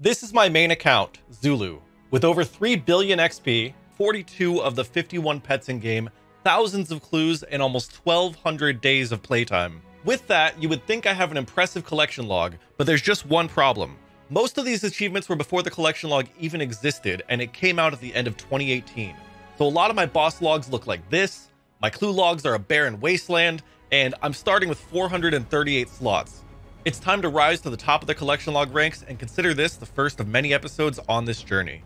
This is my main account, Zulu, with over 3 billion XP, 42 of the 51 pets in game, thousands of clues, and almost 1,200 days of playtime. With that, you would think I have an impressive collection log, but there's just one problem. Most of these achievements were before the collection log even existed, and it came out at the end of 2018. So a lot of my boss logs look like this, my clue logs are a barren wasteland, and I'm starting with 438 slots. It's time to rise to the top of the collection log ranks and consider this the first of many episodes on this journey.